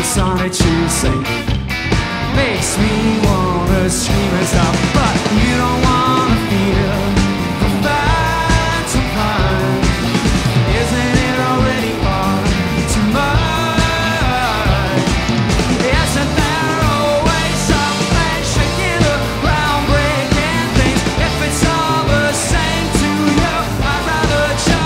the sonnet you sing makes me wanna scream and stop. But you don't wanna feel the facts of mine. Isn't it already far too much? Isn't there always something shaking around, breaking things? If it's all the same to you, I'd rather just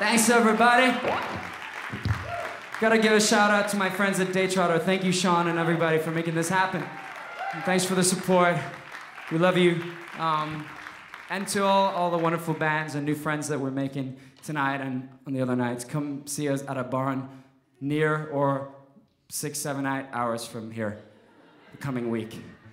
Thanks everybody. Gotta give a shout out to my friends at Daytrotter. Thank you, Sean and everybody, for making this happen. And thanks for the support. We love you. And to all the wonderful bands and new friends that we're making tonight and on the other nights. Come see us at a barn near or 6, 7, 8 hours from here the coming week.